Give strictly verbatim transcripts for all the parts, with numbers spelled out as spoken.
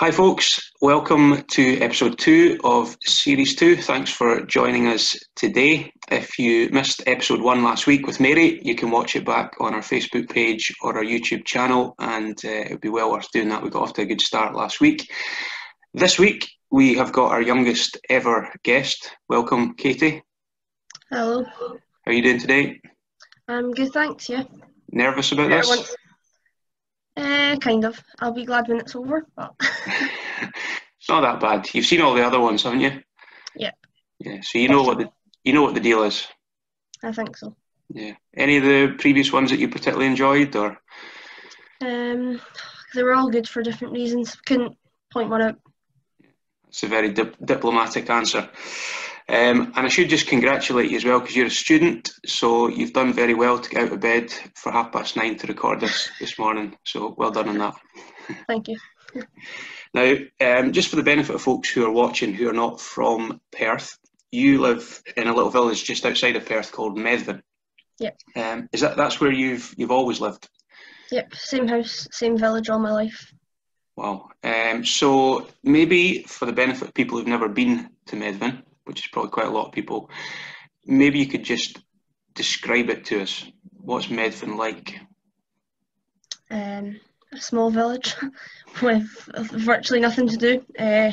Hi folks, welcome to episode two of series two. Thanks for joining us today. If you missed episode one last week with Mary, you can watch it back on our Facebook page or our YouTube channel, and uh, it would be well worth doing that. We got off to a good start last week. This week we have got our youngest ever guest. Welcome, Katie. Hello. How are you doing today? I'm good, thanks, yeah. Nervous about this? Once. Uh, kind of. I'll be glad when it's over. But it's not that bad. You've seen all the other ones, haven't you? Yeah. Yeah. So you know what the you know what the deal is. I think so. Yeah. Any of the previous ones that you particularly enjoyed, or? Um, they were all good for different reasons. Couldn't point one out. That's a very di- diplomatic answer. Um, and I should just congratulate you as well, because you're a student, so you've done very well to get out of bed for half past nine to record this this morning, so well done on that. Thank you. Now, um, just for the benefit of folks who are watching who are not from Perth, you live in a little village just outside of Perth called Medvin. Yep. Um, is that that's where you've you've always lived? Yep, same house, same village all my life. Wow. Um, so maybe for the benefit of people who've never been to Medvin, which is probably quite a lot of people, maybe you could just describe it to us. What's Medvin like? Um, a small village with virtually nothing to do, uh,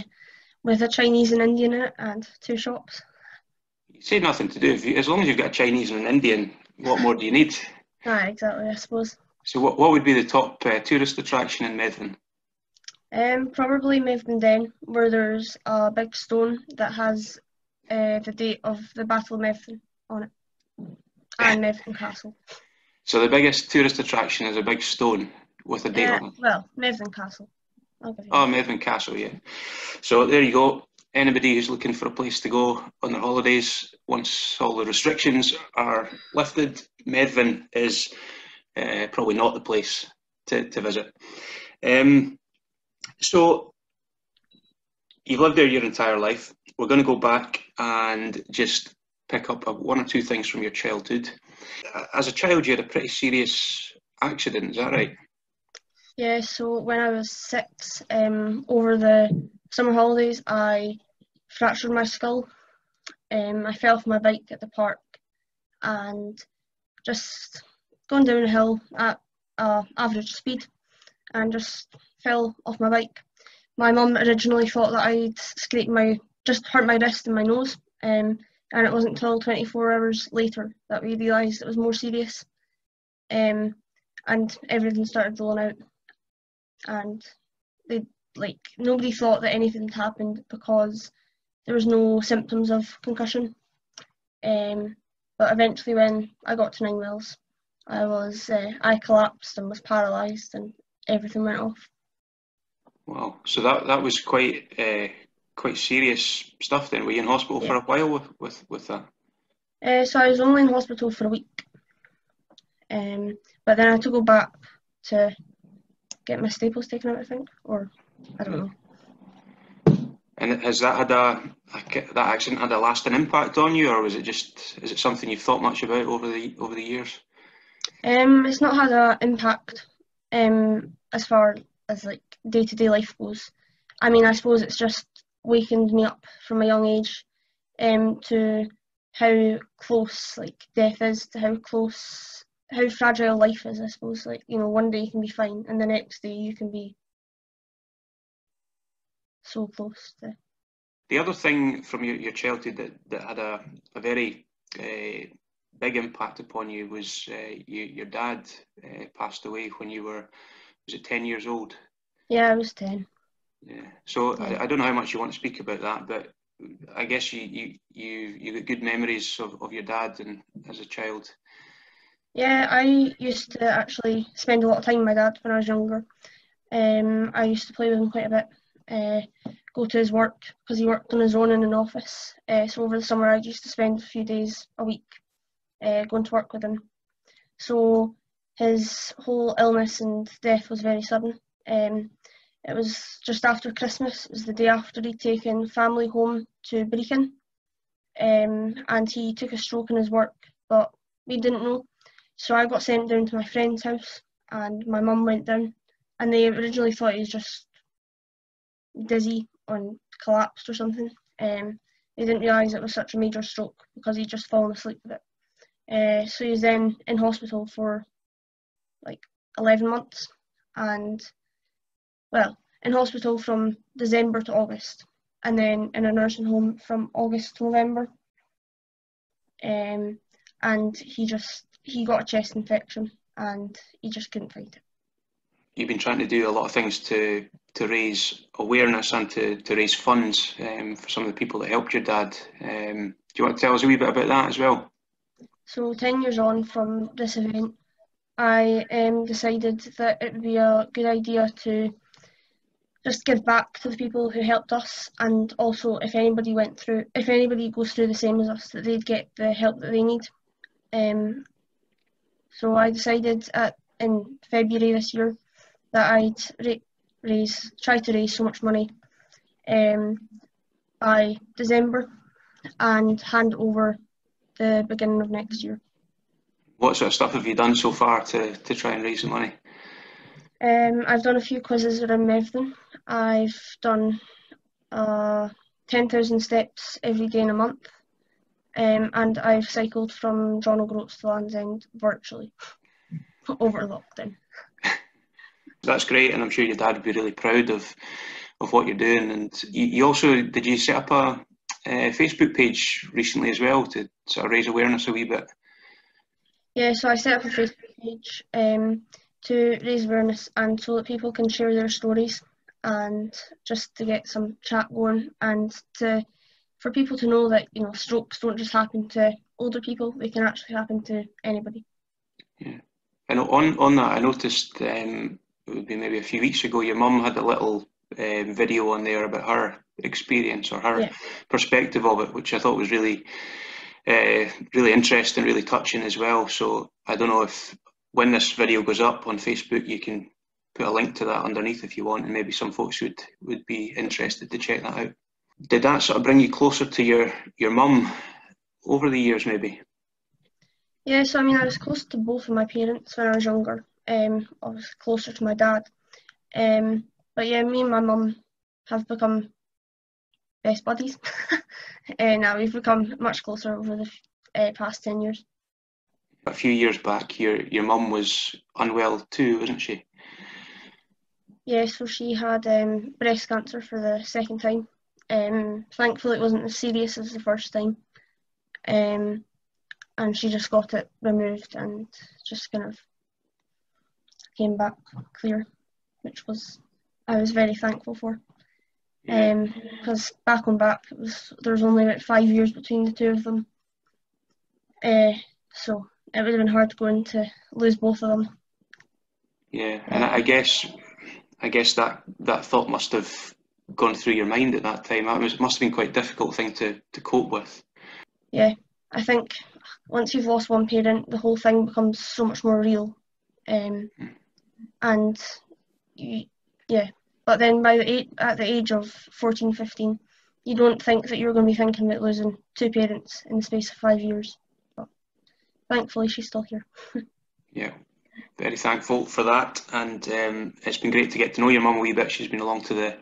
with a Chinese and Indian in it and two shops. You say nothing to do. If you, as long as you've got a Chinese and an Indian, what more do you need? Ah, exactly, I suppose. So what, what would be the top uh, tourist attraction in Medvin? Um, probably Medvin Den, where there's a big stone that has Uh, the date of the Battle of Medvin on it, and Medvin Castle. So the biggest tourist attraction is a big stone with a date uh, on it? Well, Medvin Castle. I'll give you oh, that. Medvin Castle, yeah. So there you go. Anybody who's looking for a place to go on their holidays, once all the restrictions are lifted, Medvin is uh, probably not the place to, to visit. Um, so you've lived there your entire life. We're going to go back and just pick up one or two things from your childhood. As a child, you had a pretty serious accident, is that right? Yeah, so when I was six, um, over the summer holidays, I fractured my skull. Um, I fell off my bike at the park and just going down a hill at uh, average speed and just fell off my bike. My mum originally thought that I'd scraped my just hurt my wrist and my nose, um, and it wasn't until twenty-four hours later that we realised it was more serious, um, and everything started rolling out, and they like nobody thought that anything had happened because there was no symptoms of concussion, um, but eventually when I got to Ninewells, I was uh, I collapsed and was paralysed and everything went off. Wow, so that, that was quite uh... quite serious stuff then. Were you in hospital yeah. for a while with, with, with that? Uh, so I was only in hospital for a week, um, but then I had to go back to get my staples taken out, I think, or I don't know. And has that had a, a that accident had a lasting impact on you, or was it just is it something you've thought much about over the over the years? Um, it's not had an impact um, as far as like day-to-day life goes. I mean, I suppose it's just wakened me up from a young age um, to how close like death is, to how close, how fragile life is, I suppose. Like, you know, one day you can be fine and the next day you can be so close to. The other thing from your, your childhood that, that had a, a very uh, big impact upon you was uh, you, your dad uh, passed away when you were, was it ten years old? Yeah, I was ten. Yeah, so yeah. I, I don't know how much you want to speak about that, but I guess you you you you got good memories of, of your dad and as a child. Yeah, I used to actually spend a lot of time with my dad when I was younger. Um, I used to play with him quite a bit, uh, go to his work because he worked on his own in an office. Uh, so over the summer, I used to spend a few days a week uh, going to work with him. So his whole illness and death was very sudden. Um, It was just after Christmas. It was the day after he'd taken family home to Brechin, um, and he took a stroke in his work, but we didn't know. So I got sent down to my friend's house, and my mum went down, and they originally thought he was just dizzy and collapsed or something. Um, they didn't realise it was such a major stroke because he'd just fallen asleep with it. Uh, so he was then in hospital for like eleven months, and, well, in hospital from December to August, and then in a nursing home from August to November. Um, and he just, he got a chest infection and he just couldn't fight it. You've been trying to do a lot of things to to raise awareness and to, to raise funds um, for some of the people that helped your dad. Um, do you want to tell us a wee bit about that as well? So ten years on from this event, I um, decided that it would be a good idea to just give back to the people who helped us, and also if anybody went through, if anybody goes through the same as us, that they'd get the help that they need. Um, so I decided at, in February this year that I'd raise, try to raise so much money um, by December and hand over the beginning of next year. What sort of stuff have you done so far to, to try and raise the money? Um, I've done a few quizzes around Medvin. I've done uh, ten thousand steps every day in a month, um, and I've cycled from John O'Groats to Land's End virtually over lockdown. That's great, and I'm sure your dad would be really proud of of what you're doing. And you, you also, did you set up a, a Facebook page recently as well to sort of raise awareness a wee bit? Yeah, so I set up a Facebook page um, to raise awareness and so that people can share their stories and just to get some chat going, and to for people to know that, you know, strokes don't just happen to older people, they can actually happen to anybody. Yeah, and on, on that I noticed um, it would be maybe a few weeks ago your mum had a little um, video on there about her experience or her yeah. perspective of it, which I thought was really uh, really interesting, really touching as well. So I don't know if when this video goes up on Facebook you can put a link to that underneath if you want, and maybe some folks would, would be interested to check that out. Did that sort of bring you closer to your, your mum over the years maybe? Yeah, so I mean I was close to both of my parents when I was younger. Um, I was closer to my dad. Um, but yeah, me and my mum have become best buddies. And now uh, we've become much closer over the uh, past ten years. A few years back, your your mum was unwell too, wasn't she? Yeah, so she had um, breast cancer for the second time. Um, thankfully, it wasn't as serious as the first time. Um, and she just got it removed and just kind of came back clear, which was I was very thankful for. Um, because back on back, it was, there was only about five years between the two of them. Uh, so. It would have been hard going to lose both of them. Yeah, and I guess, I guess that that thought must have gone through your mind at that time. It, was, it must have been quite a difficult thing to to cope with. Yeah, I think once you've lost one parent, the whole thing becomes so much more real. Um, mm. And you, yeah, but then by the eight, at the age of fourteen, fifteen, you don't think that you're going to be thinking about losing two parents in the space of five years. Thankfully, she's still here. Yeah, very thankful for that, and um, it's been great to get to know your mum a wee bit. She's been along to the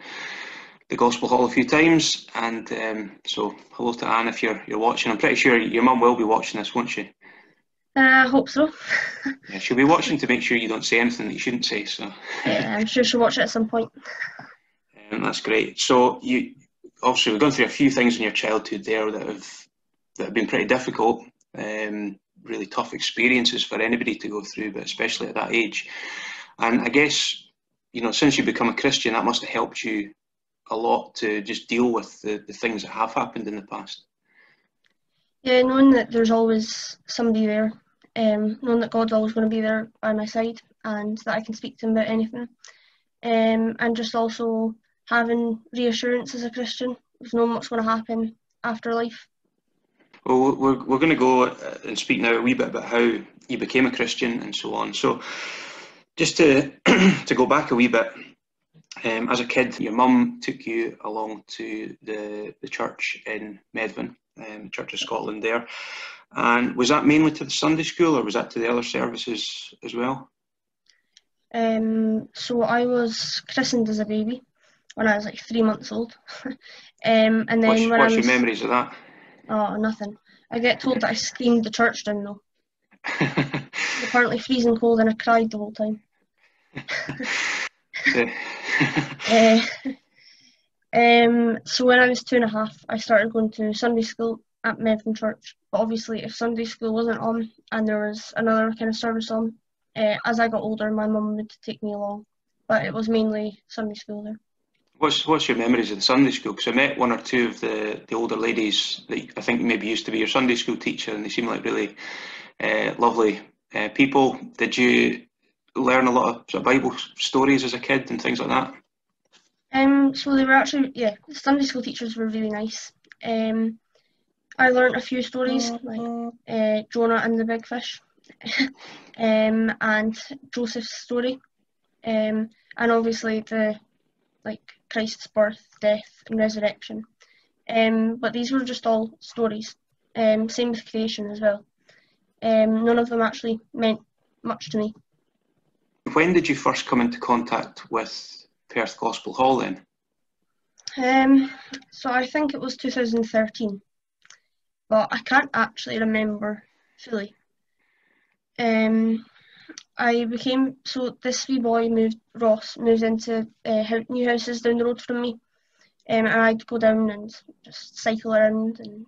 the Gospel Hall a few times, and um, so hello to Anne if you're you're watching. I'm pretty sure your mum will be watching this, won't she? Uh, I hope so. Yeah, she'll be watching to make sure you don't say anything that you shouldn't say. So yeah, I'm sure she'll watch it at some point. Um, that's great. So you obviously we've gone through a few things in your childhood there that have that have been pretty difficult. Um, really tough experiences for anybody to go through, but especially at that age. And I guess, you know, since you've become a Christian, that must have helped you a lot to just deal with the, the things that have happened in the past. Yeah, knowing that there's always somebody there, um, knowing that God's always going to be there by my side and that I can speak to him about anything. Um, and just also having reassurance as a Christian of knowing what's going to happen after life. Well, we're, we're going to go and speak now a wee bit about how you became a Christian and so on. So just to to go back a wee bit, um, as a kid, your mum took you along to the, the church in Medvin, um, the Church of Scotland there. And was that mainly to the Sunday school or was that to the other services as well? Um, so I was christened as a baby. when I was like three months old. um, and then what's, when what's I was, your memories of that? Oh, nothing. I get told that I screamed the church down though. It was apparently freezing cold and I cried the whole time. uh, um, so when I was two and a half, I started going to Sunday school at Medvin Church. But obviously, if Sunday school wasn't on and there was another kind of service on, uh, as I got older, my mum would take me along. But it was mainly Sunday school there. What's, what's your memories of the Sunday school? Because I met one or two of the, the older ladies that I think maybe used to be your Sunday school teacher, and they seem like really uh, lovely uh, people. Did you learn a lot of, sort of Bible stories as a kid and things like that? Um, so they were actually, yeah, the Sunday school teachers were really nice. Um, I learnt a few stories, like uh, Jonah and the Big Fish, um, and Joseph's story, um, and obviously the like Christ's birth, death and resurrection. Um, but these were just all stories. Um, same with creation as well. Um, none of them actually meant much to me. When did you first come into contact with Perth Gospel Hall then? Um, so I think it was two thousand thirteen, but I can't actually remember fully. Um, I became, so this wee boy moved, Ross, moved into uh, new houses down the road from me, um, and I'd go down and just cycle around and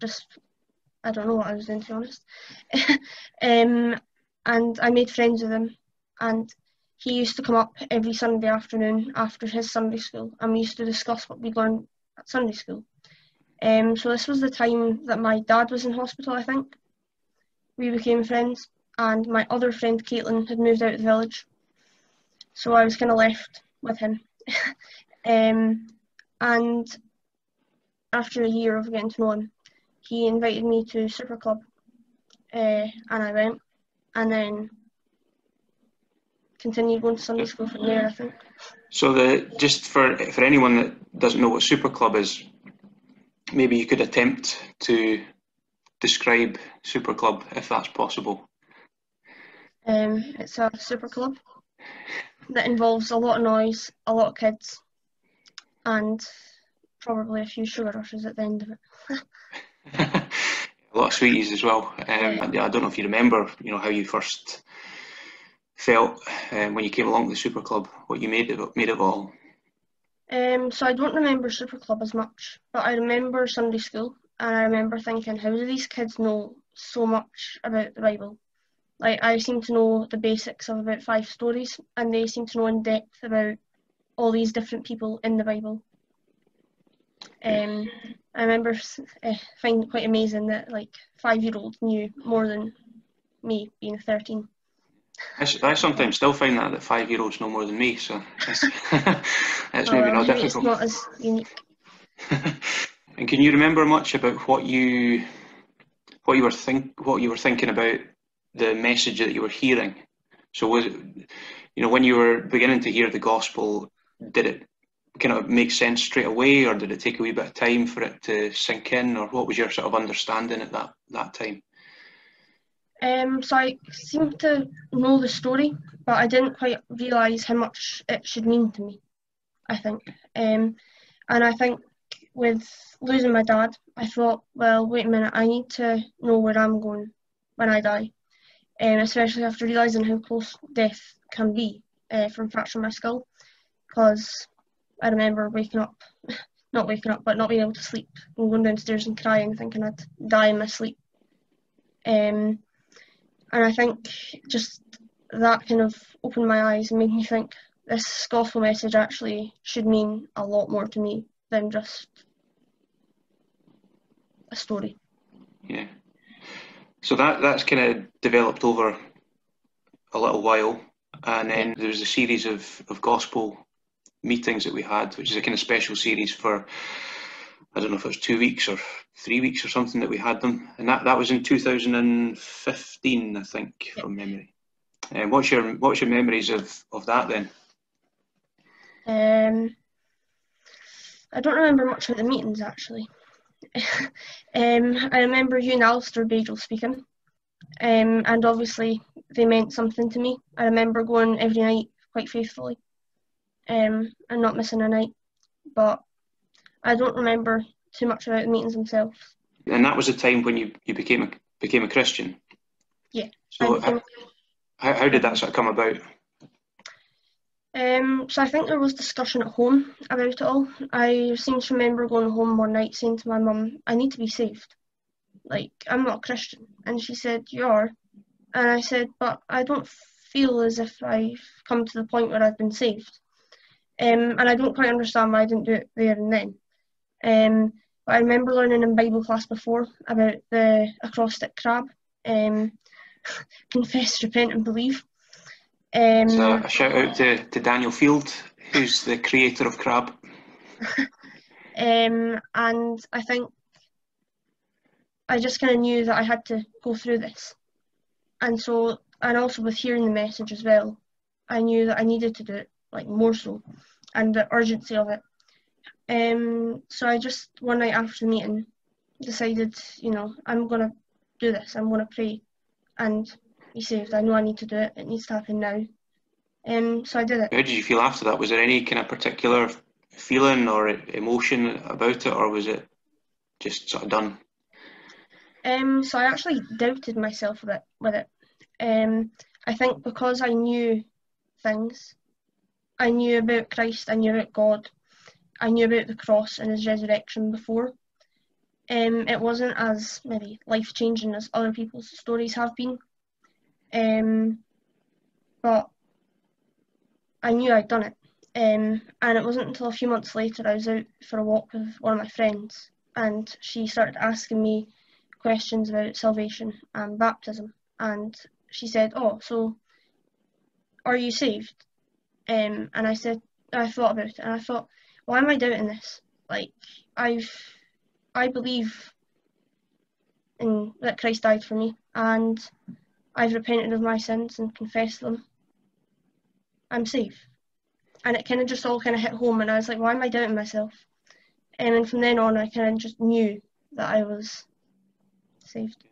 just, I don't know what I was doing to be honest. um, and I made friends with him, and he used to come up every Sunday afternoon after his Sunday school, and we used to discuss what we'd learned at Sunday school. Um, so this was the time that my dad was in hospital, I think. We became friends. And my other friend, Caitlin, had moved out of the village. So I was kind of left with him. um, and after a year of getting to know him, he invited me to Super Club. Uh, and I went. And then continued going to Sunday school from there, I think. So the, just for, for anyone that doesn't know what Super Club is, maybe you could attempt to describe Super Club, if that's possible. Um, it's a super club that involves a lot of noise, a lot of kids, and probably a few sugar rushes at the end of it. A lot of sweeties as well. Um, yeah. I don't know if you remember, you know, how you first felt um, when you came along to the super club, what you made of made of all. Um, so I don't remember super club as much, but I remember Sunday school, and I remember thinking, how do these kids know so much about the Bible? Like, I seem to know the basics of about five stories, and they seem to know in depth about all these different people in the Bible. Um, I remember uh, finding it quite amazing that, like, five-year-olds knew more than me, being thirteen. I, I sometimes still find that, that five-year-olds know more than me, so that's, that's well, maybe not difficult. It's not as unique. And can you remember much about what you, what you were think, what you were thinking about the message that you were hearing? So was it, you know, when you were beginning to hear the gospel, did it kind of make sense straight away, or did it take a wee bit of time for it to sink in, or what was your sort of understanding at that, that time? Um, so I seemed to know the story, but I didn't quite realise how much it should mean to me, I think. Um, and I think with losing my dad, I thought, well, wait a minute, I need to know where I'm going when I die. Um, especially after realising how close death can be uh, from fracturing my skull, because I remember waking up, not waking up, but not being able to sleep, and going downstairs and crying, thinking I'd die in my sleep. Um, and I think just that kind of opened my eyes and made me think this gospel message actually should mean a lot more to me than just a story. Yeah. So that, that's kind of developed over a little while, and then there was a series of, of gospel meetings that we had, which is a kind of special series for, I don't know if it was two weeks or three weeks or something that we had them, and that, that was in two thousand fifteen, I think, from memory. And um, what's your what's your memories of, of that then? Um, I don't remember much of the meetings actually. um, I remember you and Alistair Bajel speaking, um, and obviously they meant something to me. I remember going every night quite faithfully. um, and not missing a night. But I don't remember too much about the meetings themselves. And that was a time when you, you became a became a Christian. Yeah. So how, how, how did that sort of come about? Um, so I think there was discussion at home about it all. I seem to remember going home one night saying to my mum, I need to be saved. Like, I'm not a Christian. And she said, you are. And I said, but I don't feel as if I've come to the point where I've been saved. Um, and I don't quite understand why I didn't do it there and then. Um, but I remember learning in Bible class before about the acrostic Crab. Um, confess, repent and believe. Um, so a shout out to, to Daniel Field, who's the creator of Crab. um, and I think I just kind of knew that I had to go through this. And so, and also with hearing the message as well, I knew that I needed to do it, like more so, and the urgency of it. Um, so I just, one night after the meeting, decided, you know, I'm going to do this, I'm going to pray and be saved. I know I need to do it, it needs to happen now. Um, so I did it. How did you feel after that? Was there any kind of particular feeling or emotion about it, or was it just sort of done? Um, so I actually doubted myself a bit with it. Um, I think because I knew things, I knew about Christ, I knew about God, I knew about the cross and his resurrection before. Um, it wasn't as maybe life-changing as other people's stories have been. Um, but I knew I'd done it. Um, and it wasn't until a few months later I was out for a walk with one of my friends, and she started asking me questions about salvation and baptism. And she said, oh, so are you saved? Um, and I said, I thought about it, and I thought, why am I doubting this? Like, I've, I believe in that Christ died for me, and I've repented of my sins and confessed them. I'm saved. And it kind of just all kind of hit home, and I was like, why am I doubting myself? And then from then on, I kind of just knew that I was saved.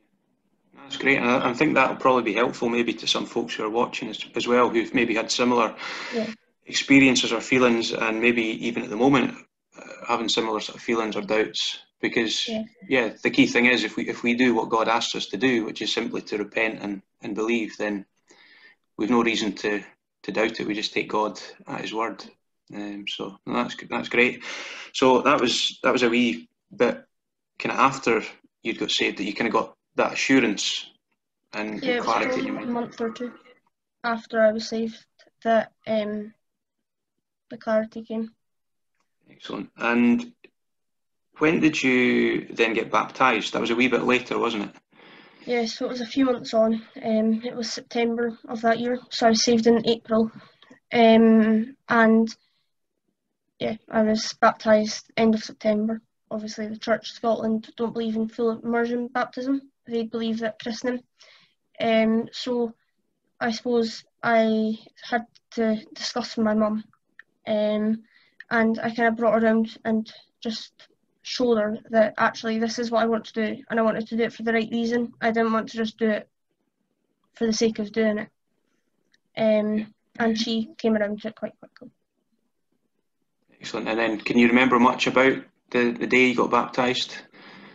That's great, and I, I think that'll probably be helpful maybe to some folks who are watching as, as well, who've maybe had similar yeah. experiences or feelings, and maybe even at the moment uh, having similar sort of feelings or doubts. Because yeah. yeah, the key thing is if we if we do what God asks us to do, which is simply to repent and, and believe, then we've no reason to, to doubt it. We just take God at His word. Um, so no, that's that's great. So that was that was a wee bit kind of after you'd got saved that you kind of got that assurance and yeah, clarity. It was a month or two after I was saved that um, the clarity came. Excellent. And when did you then get baptised? That was a wee bit later, wasn't it? Yeah, so it was a few months on. Um, it was September of that year, so I was saved in April. Um, and yeah, I was baptised end of September. Obviously, the Church of Scotland don't believe in full immersion baptism. They believe that christening. Um, so I suppose I had to discuss with my mum. Um, and I kind of brought her around and just showed her that actually this is what I want to do, and I wanted to do it for the right reason. I didn't want to just do it for the sake of doing it. Um, and she came around to it quite quickly. Excellent. And then can you remember much about the, the day you got baptised?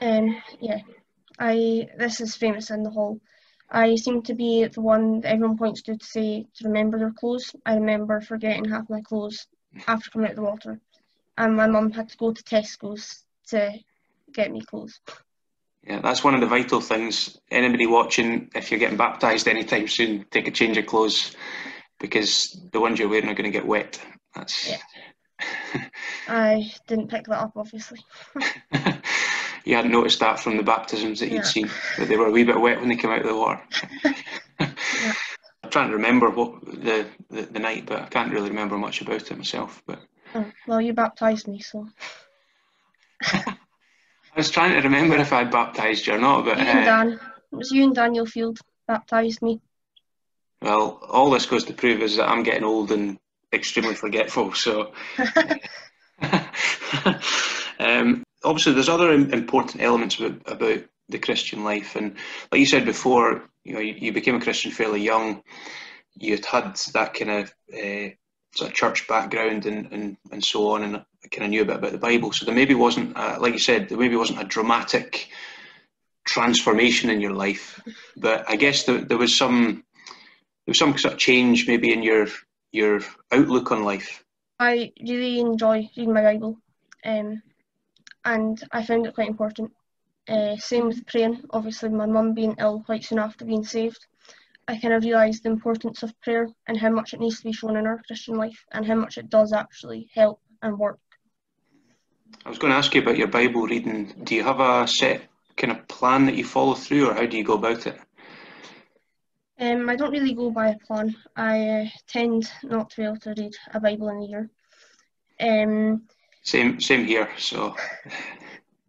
Um, yeah. I this is famous in the hall. I seem to be the one that everyone points to to say to remember their clothes. I remember forgetting half my clothes after coming out of the water, and my mum had to go to Tesco's to get me clothes. Yeah, that's one of the vital things. Anybody watching, if you're getting baptised anytime soon, take a change of clothes, because the ones you're wearing are going to get wet. That's. Yeah. I didn't pick that up, obviously. You hadn't noticed that from the baptisms that you'd yeah. seen, that they were a wee bit wet when they came out of the water. yeah. I'm trying to remember what the, the, the night, but I can't really remember much about it myself. But oh, well, you baptised me, so... I was trying to remember if I baptised you or not, but... You and Dan. Uh, it was you and Daniel Field baptised me. Well, all this goes to prove is that I'm getting old and extremely forgetful, so... um, obviously, there's other important elements about, about the Christian life, and like you said before, you know, you, you became a Christian fairly young. You had had that kind of uh, sort of church background and, and, and so on, and I kind of knew a bit about the Bible. So there maybe wasn't, a, like you said, there maybe wasn't a dramatic transformation in your life, but I guess there, there was some there was some sort of change maybe in your your outlook on life. I really enjoy reading my Bible, um, and I found it quite important. Uh, same with praying. Obviously, my mum being ill quite soon after being saved, I kind of realised the importance of prayer and how much it needs to be shown in our Christian life and how much it does actually help and work. I was going to ask you about your Bible reading. Do you have a set kind of plan that you follow through, or how do you go about it? Um, I don't really go by a plan. I uh, tend not to be able to read a Bible in a year. Um, same, same here, so...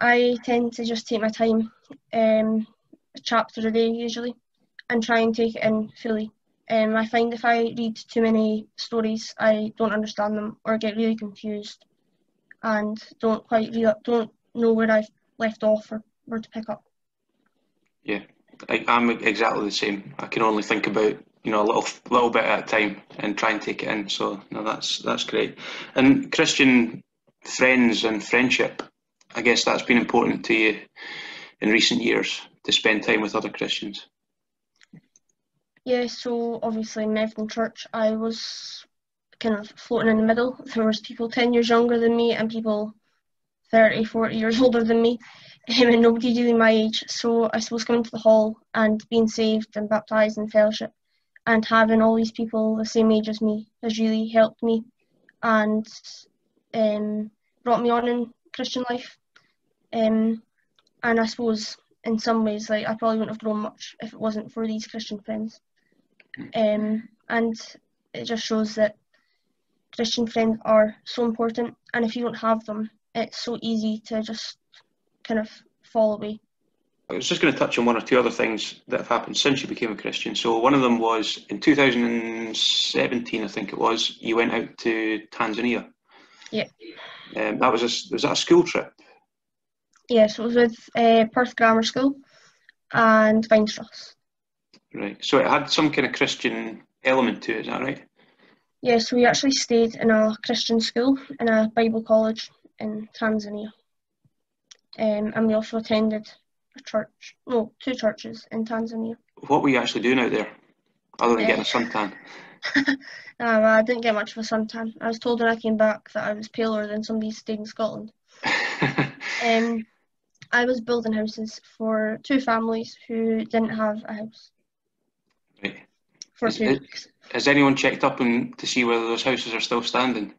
I tend to just take my time, um, a chapter a day usually, and try and take it in fully. Um, I find if I read too many stories, I don't understand them or get really confused and don't quite re- don't know where I've left off or where to pick up. Yeah, I, I'm exactly the same. I can only think about, you know, a little little bit at a time and try and take it in. So no, that's that's great. And Christian friends and friendship, I guess that's been important to you in recent years, to spend time with other Christians. Yeah, so obviously Medvin Church, I was kind of floating in the middle. There was people ten years younger than me and people thirty, forty years older than me, um, and nobody really my age. So I suppose coming to the hall and being saved and baptised in fellowship and having all these people the same age as me has really helped me and um, brought me on in Christian life. Um, and I suppose in some ways, like, I probably wouldn't have grown much if it wasn't for these Christian friends. Um, and it just shows that Christian friends are so important, and if you don't have them, it's so easy to just kind of fall away. I was just going to touch on one or two other things that have happened since you became a Christian. So one of them was in two thousand seventeen, I think it was, you went out to Tanzania. Yeah. Um, that was a, was that a school trip? Yeah, so it was with uh, Perth Grammar School and Weinstross. Right, so it had some kind of Christian element to it, is that right? Yeah, so we actually stayed in a Christian school, in a Bible college in Tanzania. Um, and we also attended a church, no, two churches in Tanzania. What were you actually doing out there, other than uh, getting a suntan? um, I didn't get much of a suntan. I was told when I came back that I was paler than somebody stayed in Scotland. um, I was building houses for two families who didn't have a house. Right. For is, two is, weeks. Has anyone checked up on, to see whether those houses are still standing?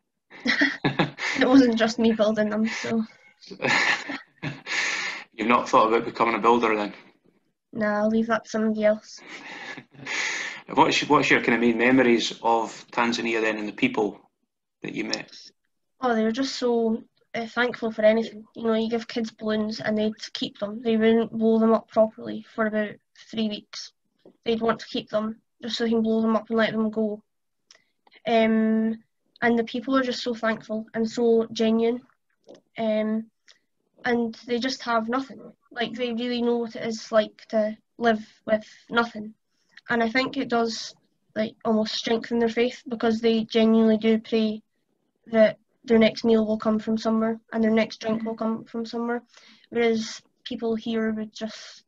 It wasn't just me building them, so... You've not thought about becoming a builder then? Nah, I'll leave that to somebody else. What's, what's your kind of main memories of Tanzania then, and the people that you met? Oh, they were just so... thankful for anything. You know, you give kids balloons and they'd keep them. They wouldn't blow them up properly for about three weeks. They'd want to keep them just so they can blow them up and let them go. Um, and the people are just so thankful and so genuine. Um, and they just have nothing. Like, they really know what it is like to live with nothing. And I think it does, like, almost strengthen their faith, because they genuinely do pray that their next meal will come from somewhere and their next drink will come from somewhere, whereas people here would just,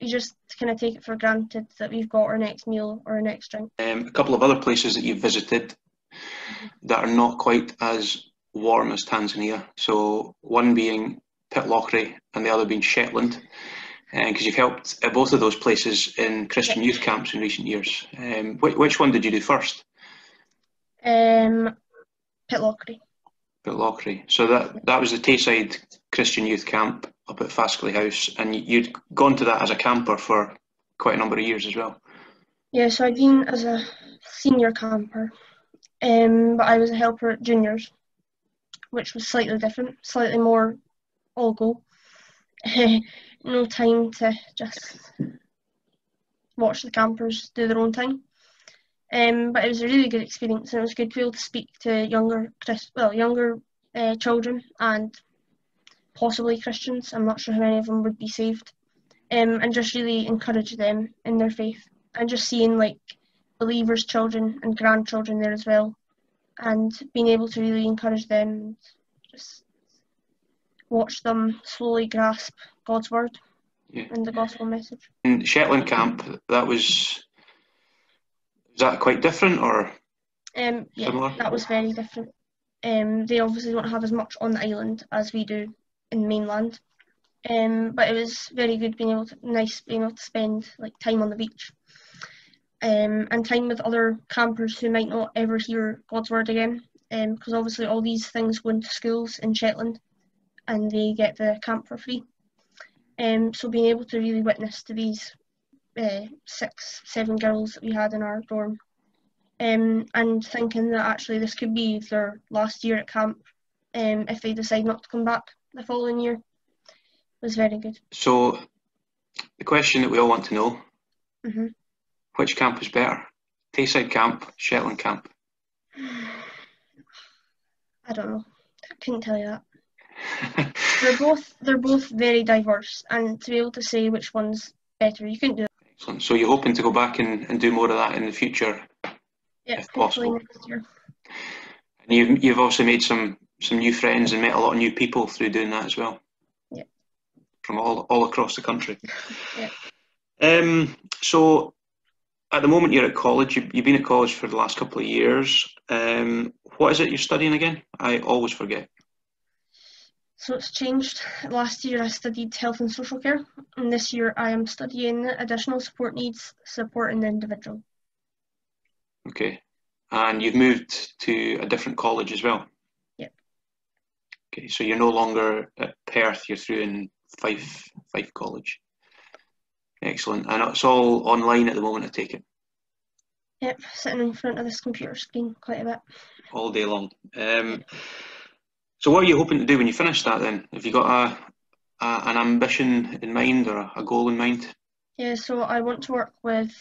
you just kind of take it for granted that we've got our next meal or our next drink. Um, a couple of other places that you've visited that are not quite as warm as Tanzania, so one being Pitlochry and the other being Shetland, because um, you've helped at both of those places in Christian youth camps in recent years. Um, which, which one did you do first? Um. Pitlochry. Pitlochry. So that, that was the Tayside Christian youth camp up at Faskley House, and you'd gone to that as a camper for quite a number of years as well. Yeah, so I'd been as a senior camper, um, but I was a helper at juniors, which was slightly different, slightly more all go. No time to just watch the campers do their own thing. Um, but it was a really good experience, and it was good to be able to speak to younger, well, younger uh, children and possibly Christians. I'm not sure how many of them would be saved, um, and just really encourage them in their faith. And just seeing, like, believers' children and grandchildren there as well, and being able to really encourage them and just watch them slowly grasp God's word yeah. and the gospel message. And Shetland camp, that was, was that quite different or um, yeah, similar? That was very different. Um, they obviously don't have as much on the island as we do in mainland. Um, but it was very good being able to, nice being able to spend like time on the beach um, and time with other campers who might not ever hear God's word again, because um, obviously all these things go into schools in Shetland and they get the camp for free. Um, so being able to really witness to these uh, six, seven girls that we had in our dorm um, and thinking that actually this could be their last year at camp um, if they decide not to come back the following year. Was very good. So, the question that we all want to know, mm-hmm. which camp was better? Tayside camp, Shetland camp? I don't know. I couldn't tell you that. they're both they're both very diverse, and to be able to say which one's better, you couldn't do it. Excellent. So you're hoping to go back and, and do more of that in the future? Yeah, if possible. Next year. And you've, you've also made some, some new friends and met a lot of new people through doing that as well? From all, all across the country. Yeah. Um, so, at the moment you're at college, you, you've been at college for the last couple of years. Um, what is it you're studying again? I always forget. So it's changed. Last year I studied health and social care, and this year I am studying additional support needs, supporting the individual. Okay. And you've moved to a different college as well? Yeah. Okay, so you're no longer at Perth, you're through in Fife, Fife College. Excellent. And it's all online at the moment, I take it? Yep, sitting in front of this computer screen quite a bit. All day long. Um, so what are you hoping to do when you finish that then? Have you got a, a, an ambition in mind or a goal in mind? Yeah, so I want to work with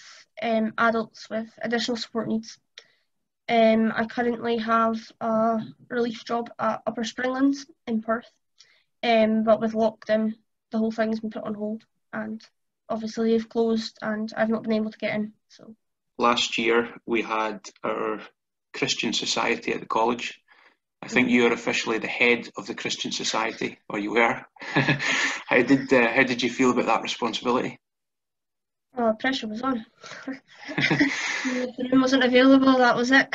um, adults with additional support needs. Um, I currently have a relief job at Upper Springlands in Perth. Um, but with lockdown, the whole thing's been put on hold, and obviously they've closed, and I've not been able to get in. So last year we had our Christian Society at the college. I think you are officially the head of the Christian Society, or you were. How did uh, how did you feel about that responsibility? Well, the pressure was on. The room wasn't available. That was it.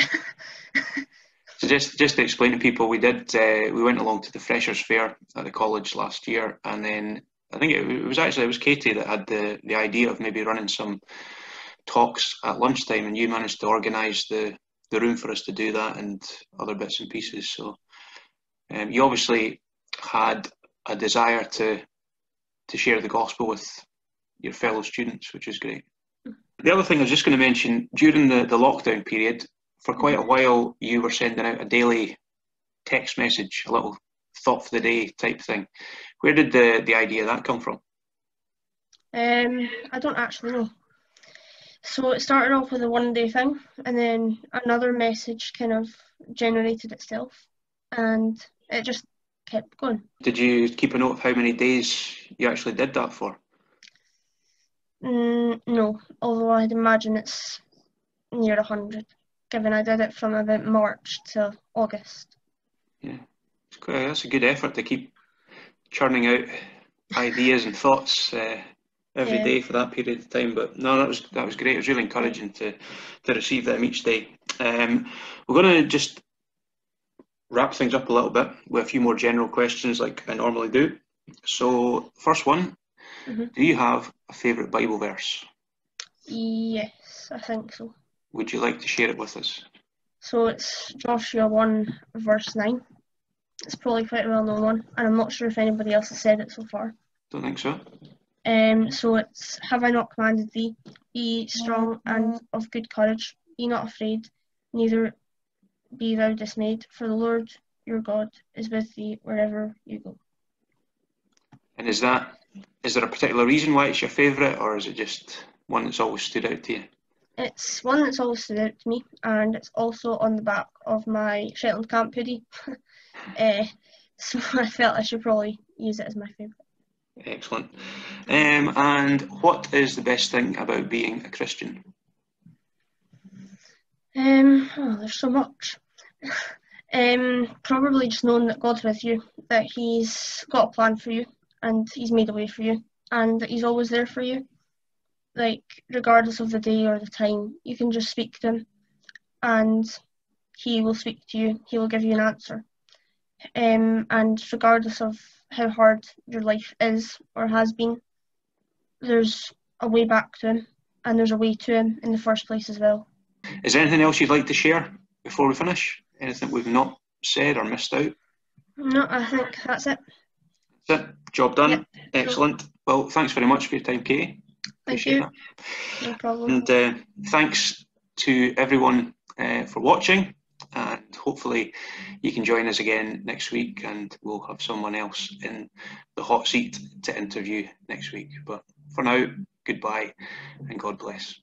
So just, just to explain to people, we did uh, we went along to the Freshers' Fair at the college last year, and then I think it, it was actually it was Katie that had the, the idea of maybe running some talks at lunchtime, and you managed to organise the, the room for us to do that and other bits and pieces. So um, you obviously had a desire to to share the gospel with your fellow students, which is great. The other thing I was just going to mention, during the, the lockdown period, for quite a while, you were sending out a daily text message, a little thought for the day type thing. Where did the, the idea of that come from? Um, I don't actually know. So it started off with a one-day thing, and then another message kind of generated itself, and it just kept going. Did you keep a note of how many days you actually did that for? Mm, no, although I'd imagine it's near a hundred. Given I did it from about March to August. Yeah, it's quite a, that's a good effort to keep churning out ideas and thoughts uh, every yeah. day for that period of time. But no, that was that was great. It was really encouraging to to receive them each day. Um, we're going to just wrap things up a little bit with a few more general questions, like I normally do. So, first one: mm-hmm. Do you have a favourite Bible verse? Yes, I think so. Would you like to share it with us? So it's Joshua one, verse nine. It's probably quite a well-known one, and I'm not sure if anybody else has said it so far. Don't think so. Um, so it's, have I not commanded thee, be strong and of good courage, be not afraid, neither be thou dismayed, for the Lord your God is with thee wherever you go. And is that, is there a particular reason why it's your favourite, or is it just one that's always stood out to you? It's one that's always stood out to me, and it's also on the back of my Shetland camp hoodie, uh, so I felt I should probably use it as my favourite. Excellent. Um, and what is the best thing about being a Christian? Um, oh, there's so much. Um, probably just knowing that God's with you, that he's got a plan for you and he's made a way for you and that he's always there for you. Like, regardless of the day or the time, you can just speak to him and he will speak to you. He will give you an answer. Um, and regardless of how hard your life is or has been, there's a way back to him and there's a way to him in the first place as well. Is there anything else you'd like to share before we finish? Anything we've not said or missed out? No, I think that's it. That's it. Job done. Yep. Excellent. Well, thanks very much for your time, Katie. Thank Appreciate you. That. No problem. And uh, thanks to everyone uh, for watching. And hopefully you can join us again next week and we'll have someone else in the hot seat to interview next week. But for now, goodbye and God bless.